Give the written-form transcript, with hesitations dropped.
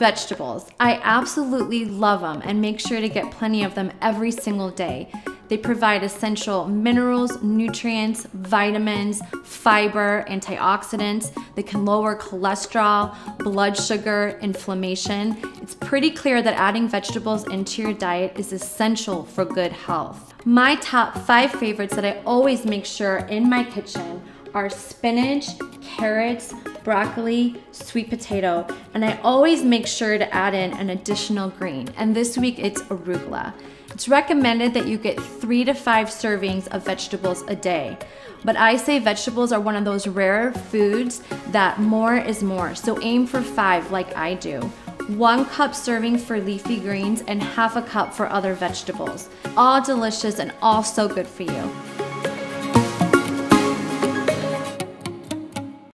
Vegetables. I absolutely love them and make sure to get plenty of them every single day. They provide essential minerals, nutrients, vitamins, fiber, antioxidants. They can lower cholesterol, blood sugar, inflammation. It's pretty clear that adding vegetables into your diet is essential for good health. My top 5 favorites that I always make sure in my kitchen are spinach, carrots, broccoli, sweet potato, and I always make sure to add in an additional green, and this week it's arugula. It's recommended that you get 3 to 5 servings of vegetables a day, but I say vegetables are one of those rare foods that more is more, so aim for 5 like I do. 1 cup serving for leafy greens and 1/2 cup for other vegetables. All delicious and all so good for you.